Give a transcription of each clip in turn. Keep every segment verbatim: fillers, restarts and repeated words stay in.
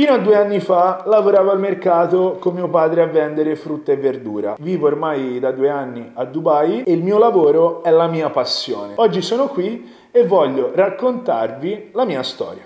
Fino a due anni fa lavoravo al mercato con mio padre a vendere frutta e verdura. Vivo ormai da due anni a Dubai e il mio lavoro è la mia passione. Oggi sono qui e voglio raccontarvi la mia storia.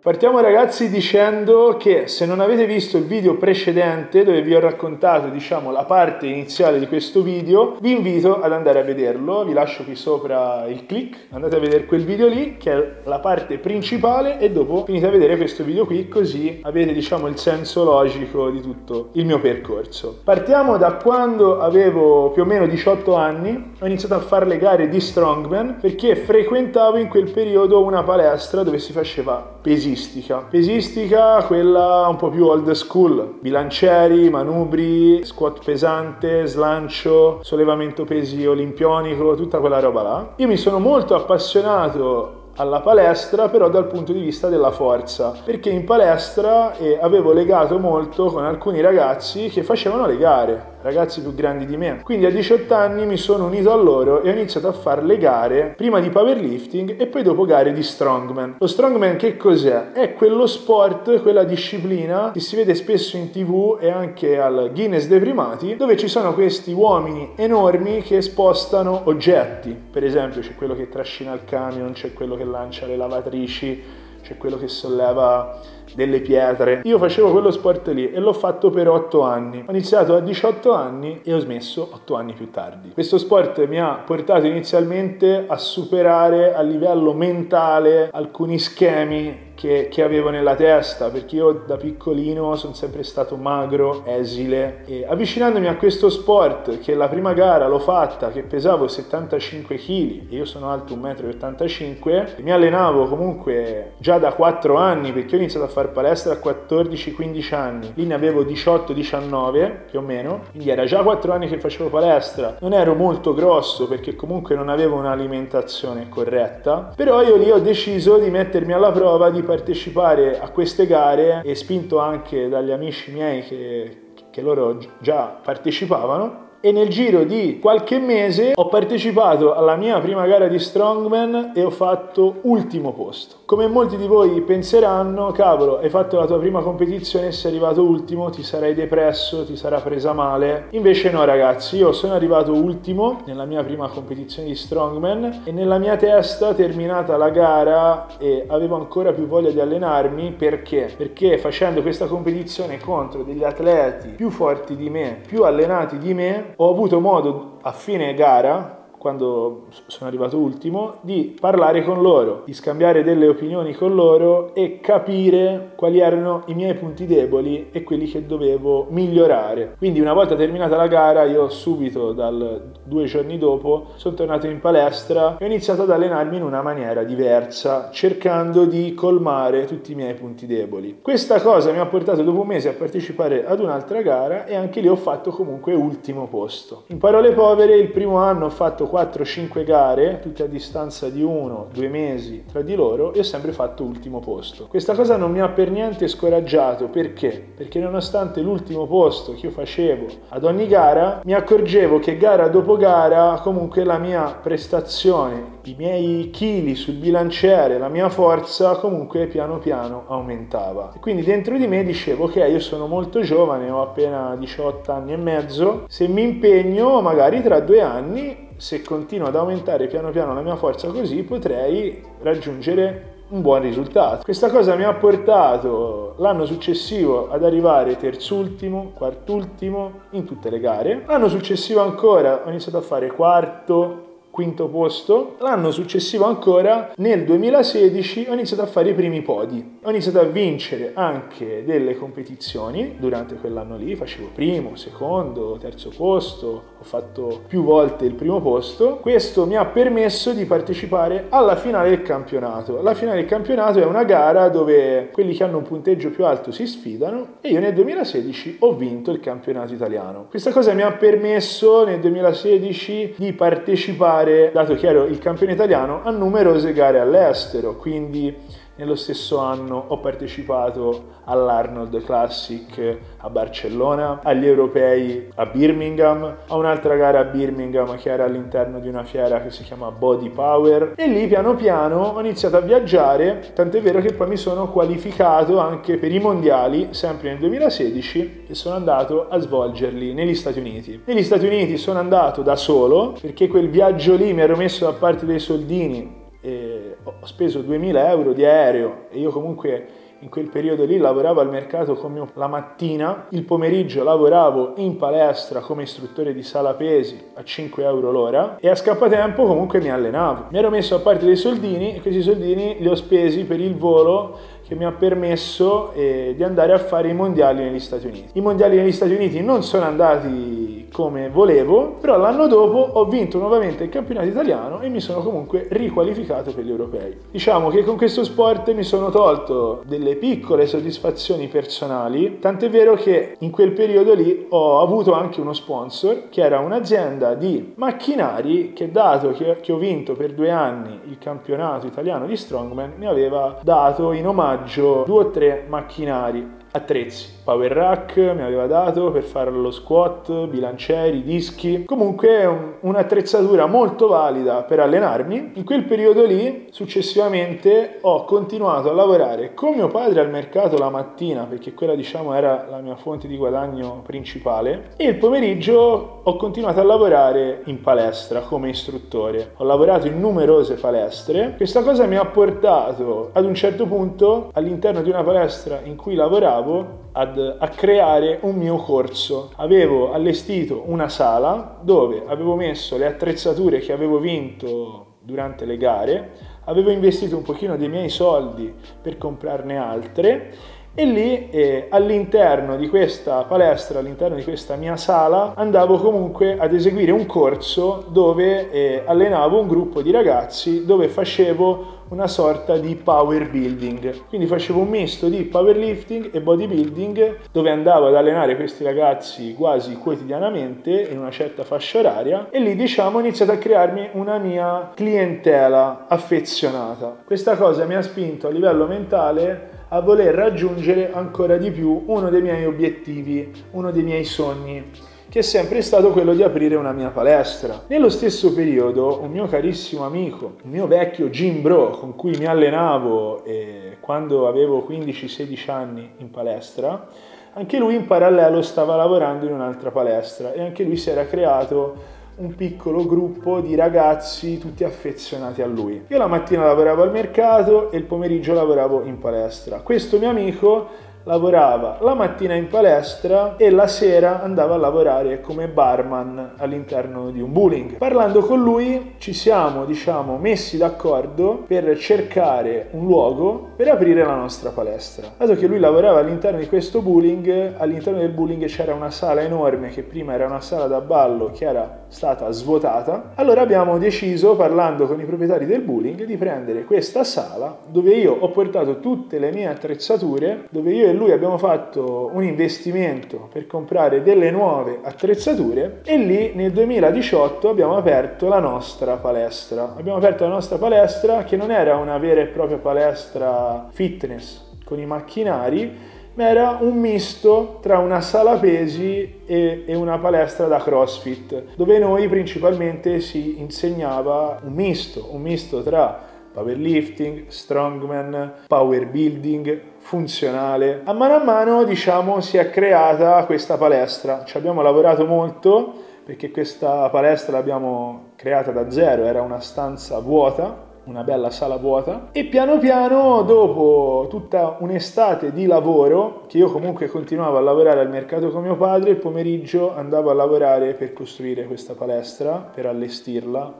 Partiamo ragazzi dicendo che se non avete visto il video precedente dove vi ho raccontato diciamo la parte iniziale di questo video, vi invito ad andare a vederlo, vi lascio qui sopra il click, andate a vedere quel video lì che è la parte principale e dopo finite a vedere questo video qui, così avete diciamo il senso logico di tutto il mio percorso. Partiamo da quando avevo più o meno diciotto anni, ho iniziato a fare le gare di Strongman perché frequentavo in quel periodo una palestra dove si faceva pesistica, pesistica quella un po' più old school, bilancieri, manubri, squat pesante, slancio, sollevamento pesi olimpionico, tutta quella roba là. Io mi sono molto appassionato alla palestra però dal punto di vista della forza, perché in palestra eh, avevo legato molto con alcuni ragazzi che facevano le gare, ragazzi più grandi di me, quindi a diciotto anni mi sono unito a loro e ho iniziato a fare le gare, prima di powerlifting e poi dopo gare di strongman. Lo strongman che cos'è? È quello sport, quella disciplina che si vede spesso in tv e anche al Guinness dei primati, dove ci sono questi uomini enormi che spostano oggetti, per esempio c'è quello che trascina il camion, c'è quello che lancia le lavatrici, c'è quello che solleva delle pietre. Io facevo quello sport lì e l'ho fatto per otto anni. Ho iniziato a diciotto anni e ho smesso otto anni più tardi. Questo sport mi ha portato inizialmente a superare a livello mentale alcuni schemi Che, che avevo nella testa, perché io da piccolino sono sempre stato magro, esile, e avvicinandomi a questo sport, che la prima gara l'ho fatta che pesavo settantacinque chili e io sono alto un metro e ottantacinque, mi allenavo comunque già da quattro anni, perché ho iniziato a fare palestra a quattordici quindici anni, lì ne avevo diciotto diciannove più o meno, quindi era già quattro anni che facevo palestra, non ero molto grosso perché comunque non avevo un'alimentazione corretta, però io lì ho deciso di mettermi alla prova, di partecipare a queste gare, e spinto anche dagli amici miei che, che loro già partecipavano, e nel giro di qualche mese ho partecipato alla mia prima gara di Strongman e ho fatto ultimo posto. Come molti di voi penseranno, cavolo, hai fatto la tua prima competizione e sei arrivato ultimo, ti sarai depresso, ti sarà presa male. Invece no ragazzi, io sono arrivato ultimo nella mia prima competizione di Strongman e nella mia testa, terminata la gara, e avevo ancora più voglia di allenarmi. Perché? Perché facendo questa competizione contro degli atleti più forti di me, più allenati di me, ho avuto modo a fine gara, quando sono arrivato ultimo, di parlare con loro, di scambiare delle opinioni con loro e capire quali erano i miei punti deboli e quelli che dovevo migliorare. Quindi una volta terminata la gara, io subito, dal due giorni dopo, sono tornato in palestra e ho iniziato ad allenarmi in una maniera diversa, cercando di colmare tutti i miei punti deboli. Questa cosa mi ha portato dopo un mese a partecipare ad un'altra gara e anche lì ho fatto comunque ultimo posto. In parole povere, il primo anno ho fatto quattro cinque gare, tutte a distanza di uno due mesi tra di loro, e ho sempre fatto ultimo posto. Questa cosa non mi ha per niente scoraggiato, perché? Perché nonostante l'ultimo posto che io facevo ad ogni gara, mi accorgevo che gara dopo gara comunque la mia prestazione, i miei chili sul bilanciere, la mia forza comunque piano piano aumentava. E quindi dentro di me dicevo, ok, io sono molto giovane, ho appena diciotto anni e mezzo, se mi impegno magari tra due anni, se continuo ad aumentare piano piano la mia forza così, potrei raggiungere un buon risultato. Questa cosa mi ha portato l'anno successivo ad arrivare terzultimo, quartultimo in tutte le gare. L'anno successivo ancora ho iniziato a fare quarto, quinto posto. L'anno successivo ancora, nel duemilasedici, ho iniziato a fare i primi podi. Ho iniziato a vincere anche delle competizioni durante quell'anno lì, facevo primo, secondo, terzo posto, ho fatto più volte il primo posto. Questo mi ha permesso di partecipare alla finale del campionato. La finale del campionato è una gara dove quelli che hanno un punteggio più alto si sfidano e io nel duemilasedici ho vinto il campionato italiano. Questa cosa mi ha permesso nel duemilasedici di partecipare, dato che ero il campione italiano, a numerose gare all'estero, quindi Nello stesso anno ho partecipato all'Arnold Classic a Barcellona, agli Europei a Birmingham, a un'altra gara a Birmingham che era all'interno di una fiera che si chiama Body Power, e lì piano piano ho iniziato a viaggiare, tant'è vero che poi mi sono qualificato anche per i mondiali, sempre nel duemilasedici, e sono andato a svolgerli negli Stati Uniti. Negli Stati Uniti sono andato da solo, perché quel viaggio lì mi ero messo da parte dei soldini, e ho speso duemila euro di aereo, e io comunque in quel periodo lì lavoravo al mercato come la mattina, il pomeriggio lavoravo in palestra come istruttore di sala pesi a cinque euro l'ora, e a scappatempo comunque mi allenavo. Mi ero messo a parte dei soldini, e questi soldini li ho spesi per il volo che mi ha permesso eh, di andare a fare i mondiali negli Stati Uniti. I mondiali negli Stati Uniti non sono andati come volevo, però l'anno dopo ho vinto nuovamente il campionato italiano e mi sono comunque riqualificato per gli europei. Diciamo che con questo sport mi sono tolto delle piccole soddisfazioni personali, tant'è vero che in quel periodo lì ho avuto anche uno sponsor che era un'azienda di macchinari che, dato che ho vinto per due anni il campionato italiano di Strongman, mi aveva dato in omaggio due o tre macchinari, attrezzi, power rack mi aveva dato per fare lo squat, bilancieri, dischi, comunque un'attrezzatura molto valida per allenarmi. In quel periodo lì successivamente ho continuato a lavorare con mio padre al mercato la mattina, perché quella diciamo era la mia fonte di guadagno principale, e il pomeriggio ho continuato a lavorare in palestra come istruttore. Ho lavorato in numerose palestre. Questa cosa mi ha portato ad un certo punto, all'interno di una palestra in cui lavoravo, Ad, a creare un mio corso. Avevo allestito una sala dove avevo messo le attrezzature che avevo vinto durante le gare, avevo investito un pochino dei miei soldi per comprarne altre, e lì eh, all'interno di questa palestra, all'interno di questa mia sala, andavo comunque ad eseguire un corso dove eh, allenavo un gruppo di ragazzi, dove facevo una sorta di power building, quindi facevo un misto di powerlifting e bodybuilding, dove andavo ad allenare questi ragazzi quasi quotidianamente in una certa fascia oraria, e lì diciamo ho iniziato a crearmi una mia clientela affezionata. Questa cosa mi ha spinto a livello mentale a voler raggiungere ancora di più uno dei miei obiettivi, uno dei miei sogni, che è sempre stato quello di aprire una mia palestra. Nello stesso periodo un mio carissimo amico, il mio vecchio gym bro con cui mi allenavo eh, quando avevo quindici sedici anni in palestra, anche lui in parallelo stava lavorando in un'altra palestra, e anche lui si era creato un piccolo gruppo di ragazzi tutti affezionati a lui. Io la mattina lavoravo al mercato e il pomeriggio lavoravo in palestra. Questo mio amico lavorava la mattina in palestra e la sera andava a lavorare come barman all'interno di un bowling. Parlando con lui ci siamo, diciamo, messi d'accordo per cercare un luogo per aprire la nostra palestra. Dato che lui lavorava all'interno di questo bowling, all'interno del bowling c'era una sala enorme che prima era una sala da ballo che era stata svuotata, allora abbiamo deciso, parlando con i proprietari del bowling, di prendere questa sala dove io ho portato tutte le mie attrezzature, dove io e lui abbiamo fatto un investimento per comprare delle nuove attrezzature, e lì nel duemiladiciotto abbiamo aperto la nostra palestra. Abbiamo aperto la nostra palestra, che non era una vera e propria palestra fitness con i macchinari, ma era un misto tra una sala pesi e, e una palestra da CrossFit, dove noi principalmente si insegnava un misto, un misto tra powerlifting, strongman, powerbuilding, funzionale. A mano a mano, diciamo, si è creata questa palestra. Ci abbiamo lavorato molto, perché questa palestra l'abbiamo creata da zero, era una stanza vuota, una bella sala vuota, e piano piano, dopo tutta un'estate di lavoro, che io comunque continuavo a lavorare al mercato con mio padre, il pomeriggio andavo a lavorare per costruire questa palestra, per allestirla,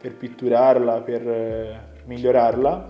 per pitturarla, per migliorarla.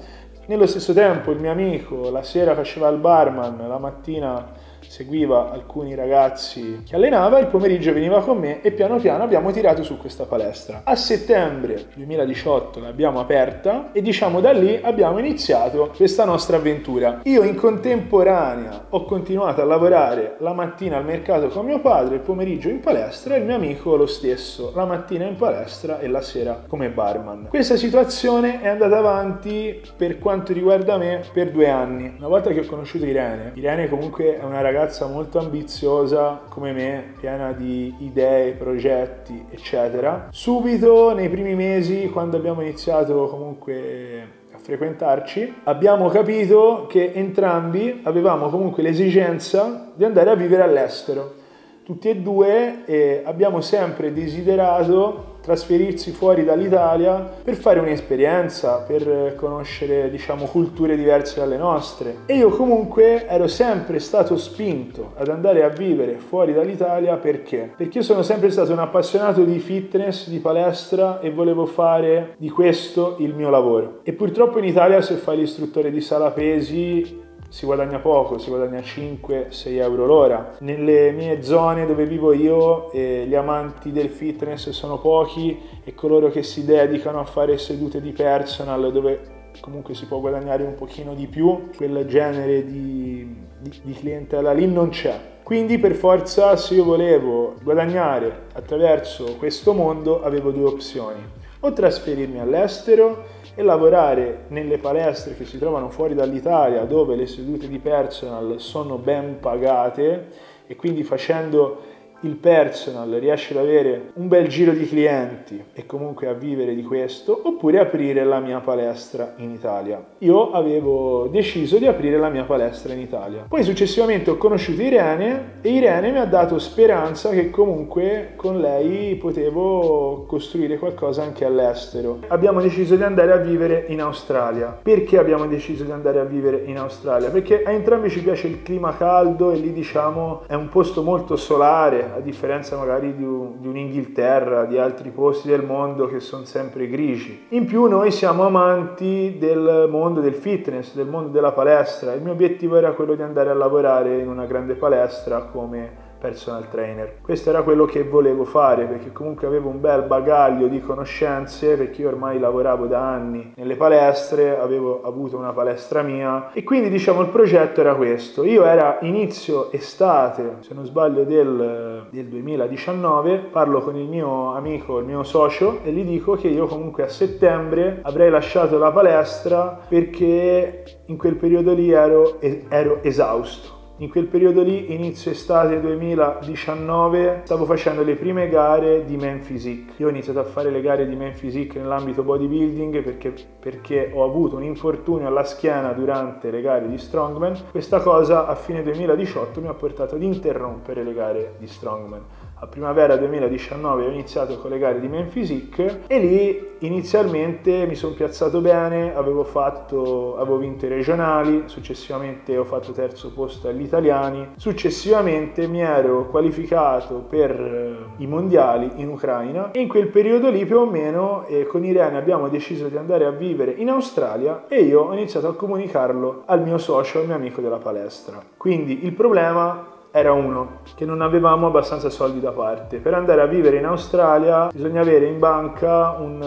Nello stesso tempo il mio amico la sera faceva il barman, la mattina seguiva alcuni ragazzi che allenava, il pomeriggio veniva con me, e piano piano abbiamo tirato su questa palestra. A settembre duemiladiciotto l'abbiamo aperta, e diciamo da lì abbiamo iniziato questa nostra avventura. Io in contemporanea ho continuato a lavorare la mattina al mercato con mio padre, il pomeriggio in palestra, e il mio amico lo stesso, la mattina in palestra e la sera come barman. Questa situazione è andata avanti per quanto quanto riguarda me, per due anni. Una volta che ho conosciuto Irene, Irene comunque è una ragazza molto ambiziosa come me, piena di idee, progetti, eccetera. Subito, nei primi mesi, quando abbiamo iniziato comunque frequentarci, abbiamo capito che entrambi avevamo comunque l'esigenza di andare a vivere all'estero. Tutti e due eh, abbiamo sempre desiderato trasferirsi fuori dall'Italia per fare un'esperienza, per conoscere, diciamo, culture diverse dalle nostre. E io comunque ero sempre stato spinto ad andare a vivere fuori dall'Italia. Perché? Perché io sono sempre stato un appassionato di fitness, di palestra, e volevo fare di questo il mio lavoro. E purtroppo in Italia, se fai l'istruttore di sala pesi, si guadagna poco, si guadagna cinque sei euro l'ora. Nelle mie zone dove vivo io eh, gli amanti del fitness sono pochi, e coloro che si dedicano a fare sedute di personal, dove comunque si può guadagnare un pochino di più, quel genere di, di, di clientela lì non c'è. Quindi per forza, se io volevo guadagnare attraverso questo mondo, avevo due opzioni: o trasferirmi all'estero e lavorare nelle palestre che si trovano fuori dall'Italia, dove le sedute di personal sono ben pagate, e quindi facendo il personal riesce ad avere un bel giro di clienti e comunque a vivere di questo, oppure aprire la mia palestra in Italia. Io avevo deciso di aprire la mia palestra in Italia. Poi successivamente ho conosciuto Irene, e Irene mi ha dato speranza che comunque con lei potevo costruire qualcosa anche all'estero. Abbiamo deciso di andare a vivere in Australia. Perché abbiamo deciso di andare a vivere in Australia? Perché a entrambi ci piace il clima caldo, e lì, diciamo, è un posto molto solare, a differenza magari di un'Inghilterra, di altri posti del mondo che sono sempre grigi. In più noi siamo amanti del mondo del fitness, del mondo della palestra. Il mio obiettivo era quello di andare a lavorare in una grande palestra come personal trainer. Questo era quello che volevo fare, perché comunque avevo un bel bagaglio di conoscenze, perché io ormai lavoravo da anni nelle palestre, avevo avuto una palestra mia, e quindi, diciamo, il progetto era questo. Io era inizio estate, se non sbaglio, del, del duemiladiciannove, parlo con il mio amico, il mio socio, e gli dico che io comunque a settembre avrei lasciato la palestra, perché in quel periodo lì ero, ero esausto. In quel periodo lì, inizio estate duemiladiciannove, stavo facendo le prime gare di Men's Physique. Io ho iniziato a fare le gare di Men's Physique nell'ambito bodybuilding perché, perché ho avuto un infortunio alla schiena durante le gare di Strongman. Questa cosa a fine duemiladiciotto mi ha portato ad interrompere le gare di Strongman. A primavera duemiladiciannove ho iniziato con le gare di Men's Physique, e lì inizialmente mi sono piazzato bene, avevo, fatto, avevo vinto i regionali, successivamente ho fatto terzo posto agli italiani, successivamente mi ero qualificato per i mondiali in Ucraina, e in quel periodo lì più o meno eh, con Irene abbiamo deciso di andare a vivere in Australia, e io ho iniziato a comunicarlo al mio socio, al mio amico della palestra. Quindi il problema era uno, che non avevamo abbastanza soldi da parte. Per andare a vivere in Australia bisogna avere in banca un,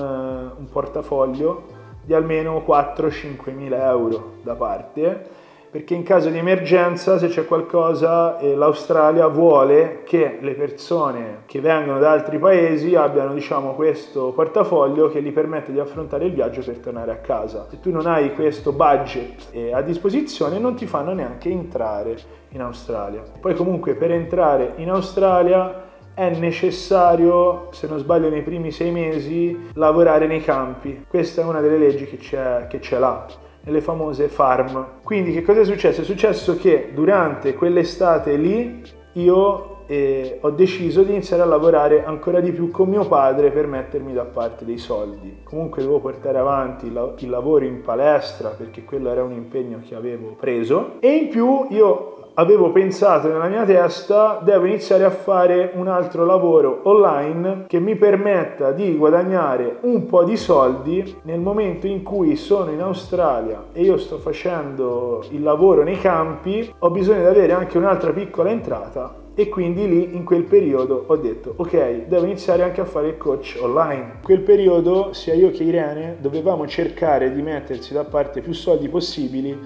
un portafoglio di almeno quattro cinque mila euro da parte, perché in caso di emergenza, se c'è qualcosa, eh, l'Australia vuole che le persone che vengono da altri paesi abbiano, diciamo, questo portafoglio che gli permette di affrontare il viaggio per tornare a casa. Se tu non hai questo budget eh, a disposizione, non ti fanno neanche entrare in Australia. Poi comunque per entrare in Australia è necessario, se non sbaglio nei primi sei mesi, lavorare nei campi. Questa è una delle leggi che c'è che c'è là, nelle famose farm. Quindi che cosa è successo? È successo che durante quell'estate lì io E ho deciso di iniziare a lavorare ancora di più con mio padre per mettermi da parte dei soldi. Comunque dovevo portare avanti il lavoro in palestra, perché quello era un impegno che avevo preso, e in più io avevo pensato nella mia testa: devo iniziare a fare un altro lavoro online che mi permetta di guadagnare un po' di soldi nel momento in cui sono in Australia e io sto facendo il lavoro nei campi. Ho bisogno di avere anche un'altra piccola entrata, e quindi lì, in quel periodo, ho detto: ok, devo iniziare anche a fare il coach online. In quel periodo sia io che Irene dovevamo cercare di metterci da parte più soldi possibili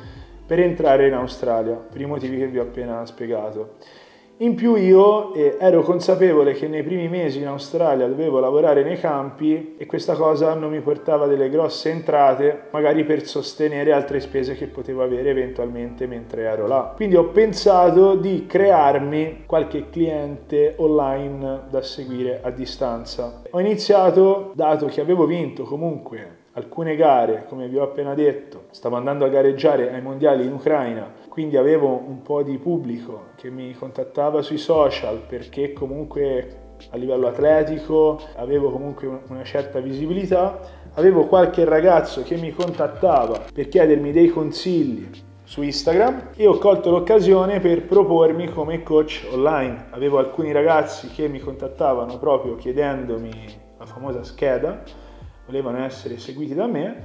per entrare in Australia, per i motivi che vi ho appena spiegato. In più io eh, ero consapevole che nei primi mesi in Australia dovevo lavorare nei campi e questa cosa non mi portava delle grosse entrate, magari per sostenere altre spese che potevo avere eventualmente mentre ero là. Quindi ho pensato di crearmi qualche cliente online da seguire a distanza. Ho iniziato, dato che avevo vinto comunque alcune gare, come vi ho appena detto, stavo andando a gareggiare ai mondiali in Ucraina, quindi avevo un po' di pubblico che mi contattava sui social perché comunque a livello atletico avevo comunque una certa visibilità, avevo qualche ragazzo che mi contattava per chiedermi dei consigli su Instagram e ho colto l'occasione per propormi come coach online. Avevo alcuni ragazzi che mi contattavano proprio chiedendomi la famosa scheda, volevano essere seguiti da me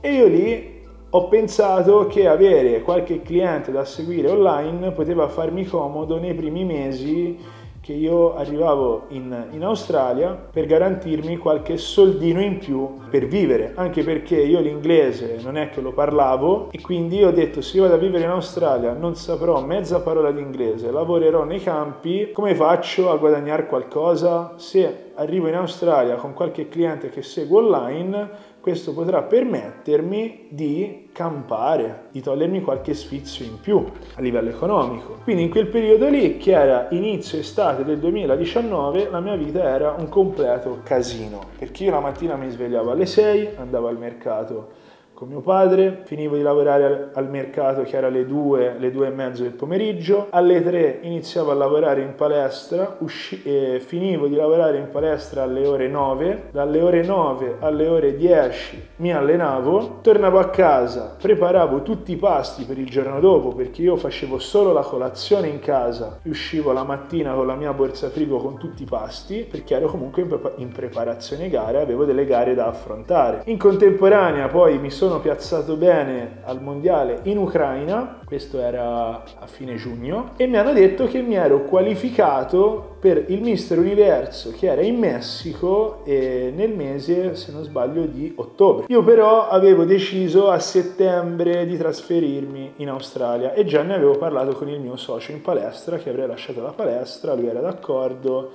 e io lì ho pensato che avere qualche cliente da seguire online poteva farmi comodo nei primi mesi che io arrivavo in, in Australia per garantirmi qualche soldino in più per vivere, anche perché io l'inglese non è che lo parlavo e quindi ho detto se io vado a vivere in Australia non saprò mezza parola di inglese, lavorerò nei campi, come faccio a guadagnare qualcosa? Se arrivo in Australia con qualche cliente che seguo online, questo potrà permettermi di campare, di togliermi qualche sfizio in più a livello economico. Quindi in quel periodo lì, che era inizio estate del duemiladiciannove, la mia vita era un completo casino, perché io la mattina mi svegliavo alle sei, andavo al mercato con mio padre, finivo di lavorare al mercato che era alle due, le due e mezzo del pomeriggio, alle tre iniziavo a lavorare in palestra, e finivo di lavorare in palestra alle ore nove, dalle ore nove alle ore dieci mi allenavo, tornavo a casa, preparavo tutti i pasti per il giorno dopo perché io facevo solo la colazione in casa, uscivo la mattina con la mia borsa frigo con tutti i pasti perché ero comunque in, pre in preparazione gare, avevo delle gare da affrontare. In contemporanea poi mi sono Sono piazzato bene al mondiale in Ucraina, questo era a fine giugno, e mi hanno detto che mi ero qualificato per il Mister Universo che era in Messico e nel mese, se non sbaglio, di ottobre. Io però avevo deciso a settembre di trasferirmi in Australia e già ne avevo parlato con il mio socio in palestra che avrei lasciato la palestra, lui era d'accordo.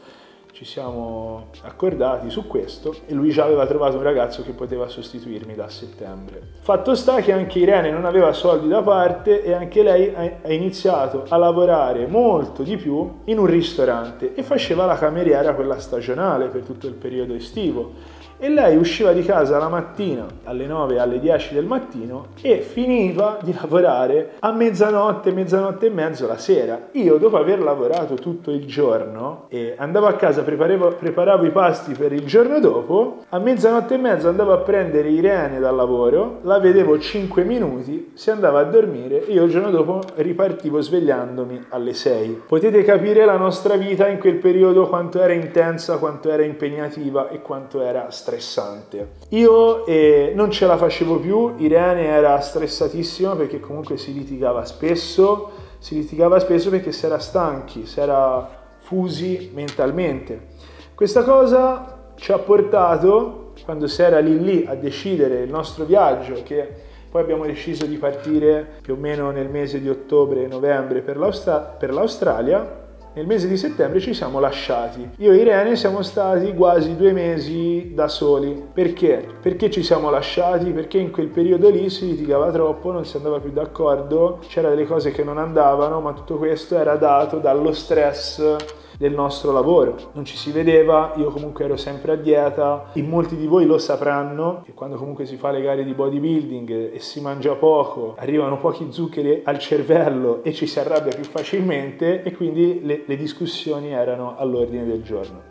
Ci siamo accordati su questo e lui già aveva trovato un ragazzo che poteva sostituirmi da settembre. Fatto sta che anche Irene non aveva soldi da parte e anche lei ha iniziato a lavorare molto di più in un ristorante e faceva la cameriera, quella stagionale, per tutto il periodo estivo. E lei usciva di casa la mattina alle nove, alle dieci del mattino e finiva di lavorare a mezzanotte, mezzanotte e mezzo la sera. Io dopo aver lavorato tutto il giorno e andavo a casa, preparavo, preparavo i pasti per il giorno dopo, a mezzanotte e mezzo andavo a prendere Irene dal lavoro, la vedevo cinque minuti, si andava a dormire e io il giorno dopo ripartivo svegliandomi alle sei. Potete capire la nostra vita in quel periodo quanto era intensa, quanto era impegnativa e quanto era stressante. Stressante. Io eh, non ce la facevo più, Irene era stressatissima perché comunque si litigava spesso, si litigava spesso perché si era stanchi, si era fusi mentalmente. Questa cosa ci ha portato, quando si era lì lì a decidere il nostro viaggio, che poi abbiamo deciso di partire più o meno nel mese di ottobre-novembre per l'Australia, nel mese di settembre ci siamo lasciati. Io e Irene siamo stati quasi due mesi da soli. Perché? Perché ci siamo lasciati? Perché in quel periodo lì si litigava troppo, non si andava più d'accordo, c'erano delle cose che non andavano, ma tutto questo era dato dallo stress del nostro lavoro. Non ci si vedeva, io comunque ero sempre a dieta, in molti di voi lo sapranno che quando comunque si fa le gare di bodybuilding e si mangia poco, arrivano pochi zuccheri al cervello e ci si arrabbia più facilmente e quindi le, le discussioni erano all'ordine del giorno.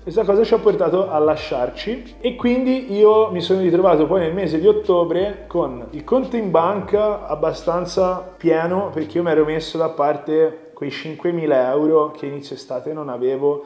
Questa cosa ci ha portato a lasciarci e quindi io mi sono ritrovato poi nel mese di ottobre con il conto in banca abbastanza pieno perché io mi ero messo da parte quei cinquemila euro che inizio estate non avevo,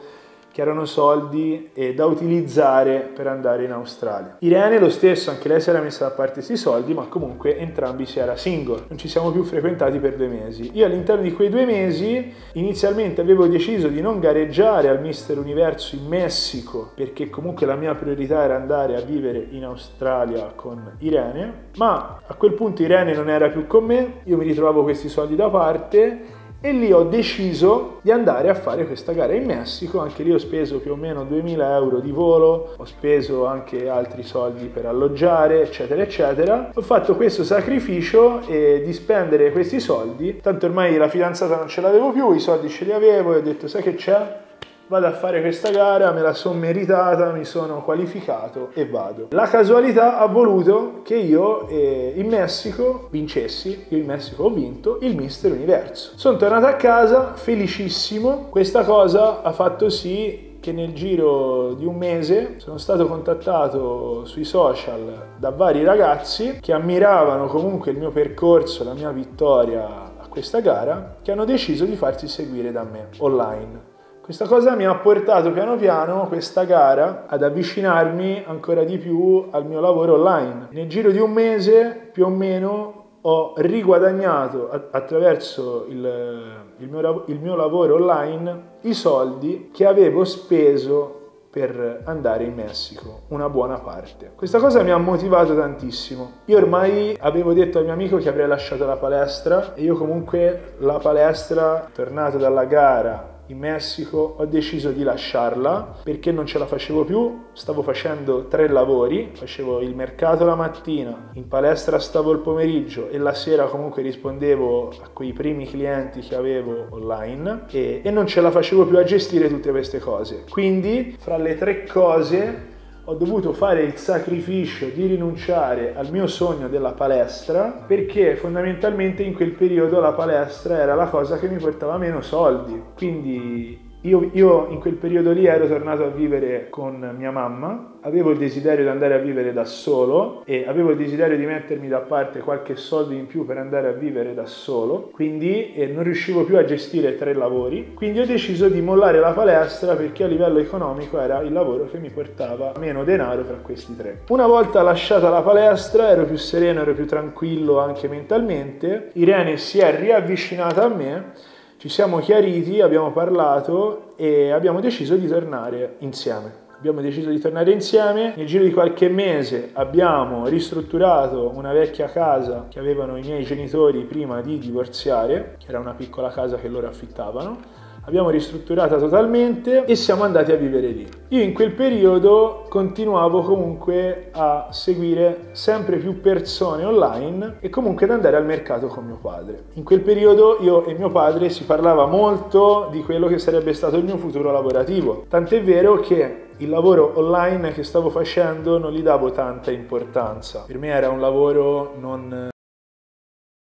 che erano soldi eh, da utilizzare per andare in Australia. Irene lo stesso, anche lei si era messa da parte questi soldi, ma comunque entrambi si era single. Non ci siamo più frequentati per due mesi. Io all'interno di quei due mesi inizialmente avevo deciso di non gareggiare al Mister Universo in Messico, perché comunque la mia priorità era andare a vivere in Australia con Irene, ma a quel punto Irene non era più con me, io mi ritrovavo questi soldi da parte e lì ho deciso di andare a fare questa gara in Messico. Anche lì ho speso più o meno duemila euro di volo, ho speso anche altri soldi per alloggiare, eccetera eccetera. Ho fatto questo sacrificio e di spendere questi soldi, tanto ormai la fidanzata non ce l'avevo più, i soldi ce li avevo e ho detto: sai che c'è? Vado a fare questa gara, me la sono meritata, mi sono qualificato e vado. La casualità ha voluto che io eh, in Messico vincessi, io in Messico ho vinto il Mister Universo. Sono tornato a casa felicissimo, questa cosa ha fatto sì che nel giro di un mese sono stato contattato sui social da vari ragazzi che ammiravano comunque il mio percorso, la mia vittoria a questa gara, che hanno deciso di farsi seguire da me online. Questa cosa mi ha portato piano piano, questa gara, ad avvicinarmi ancora di più al mio lavoro online. Nel giro di un mese, più o meno, ho riguadagnato attraverso il, il, mio, il mio lavoro online i soldi che avevo speso per andare in Messico, una buona parte. Questa cosa mi ha motivato tantissimo. Io ormai avevo detto al mio amico che avrei lasciato la palestra e io comunque la palestra, tornato dalla gara in Messico, ho deciso di lasciarla perché non ce la facevo più. Stavo facendo tre lavori, facevo il mercato la mattina, in palestra stavo il pomeriggio e la sera comunque rispondevo a quei primi clienti che avevo online e, e non ce la facevo più a gestire tutte queste cose. Quindi fra le tre cose ho dovuto fare il sacrificio di rinunciare al mio sogno della palestra, perché fondamentalmente in quel periodo la palestra era la cosa che mi portava meno soldi. Quindi io, io in quel periodo lì ero tornato a vivere con mia mamma, avevo il desiderio di andare a vivere da solo e avevo il desiderio di mettermi da parte qualche soldo in più per andare a vivere da solo, quindi eh, non riuscivo più a gestire tre lavori. Quindi ho deciso di mollare la palestra perché a livello economico era il lavoro che mi portava meno denaro tra questi tre. Una volta lasciata la palestra ero più sereno, ero più tranquillo anche mentalmente. Irene si è riavvicinata a me, ci siamo chiariti, abbiamo parlato e abbiamo deciso di tornare insieme. Abbiamo deciso di tornare insieme, nel giro di qualche mese abbiamo ristrutturato una vecchia casa che avevano i miei genitori prima di divorziare, che era una piccola casa che loro affittavano, abbiamo ristrutturata totalmente e siamo andati a vivere lì. Io in quel periodo continuavo comunque a seguire sempre più persone online e comunque ad andare al mercato con mio padre. In quel periodo io e mio padre si parlava molto di quello che sarebbe stato il mio futuro lavorativo, tant'è vero che il lavoro online che stavo facendo non gli davo tanta importanza. Per me era un lavoro non